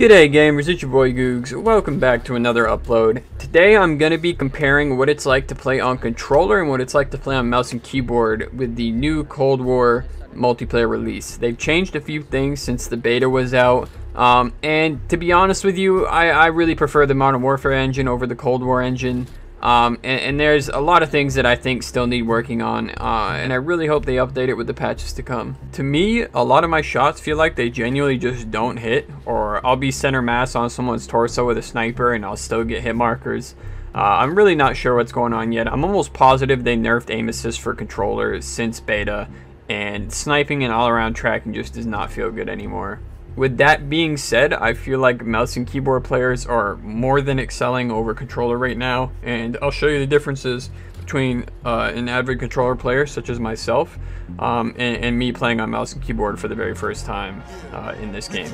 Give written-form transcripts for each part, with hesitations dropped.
G'day gamers, it's your boy Googz. Welcome back to another upload. Today I'm going to be comparing what it's like to play on controller and what it's like to play on mouse and keyboard with the new Cold War multiplayer release. They've changed a few things since the beta was out. And to be honest with you, I really prefer the Modern Warfare engine over the Cold War engine. And there's a lot of things that I think still need working on, and I really hope they update it with the patches to come. To me, a lot of my shots feel like they genuinely just don't hit, or I'll be center mass on someone's torso with a sniper and I'll still get hit markers. I'm really not sure what's going on yet. I'm almost positive they nerfed aim assist for controllers since beta, and sniping and all-around tracking just does not feel good anymore. With that being said, I feel like mouse and keyboard players are more than excelling over controller right now, and I'll show you the differences between an avid controller player such as myself and me playing on mouse and keyboard for the very first time in this game.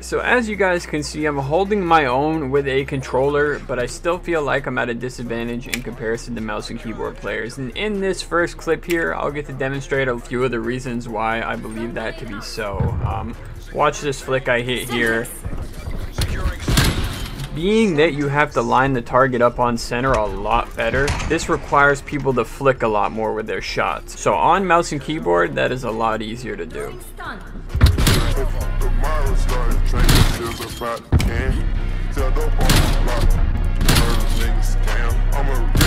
So as you guys can see, I'm holding my own with a controller, but I still feel like I'm at a disadvantage in comparison to mouse and keyboard players. And in this first clip here, I'll get to demonstrate a few of the reasons why I believe that to be so. Watch this flick I hit here. Being that you have to line the target up on center a lot better, this requires people to flick a lot more with their shots. So on mouse and keyboard, that is a lot easier to do. I'm a